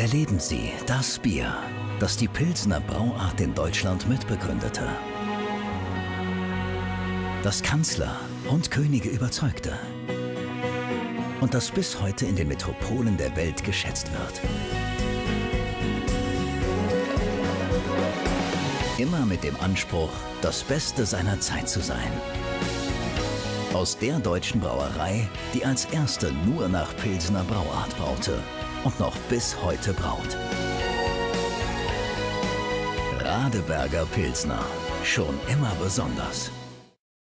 Erleben Sie das Bier, das die Pilsner Brauart in Deutschland mitbegründete, das Kanzler und Könige überzeugte und das bis heute in den Metropolen der Welt geschätzt wird. Immer mit dem Anspruch, das Beste seiner Zeit zu sein. Aus der deutschen Brauerei, die als erste nur nach Pilsener Brauart braute und noch bis heute braut. Radeberger Pilsner, schon immer besonders.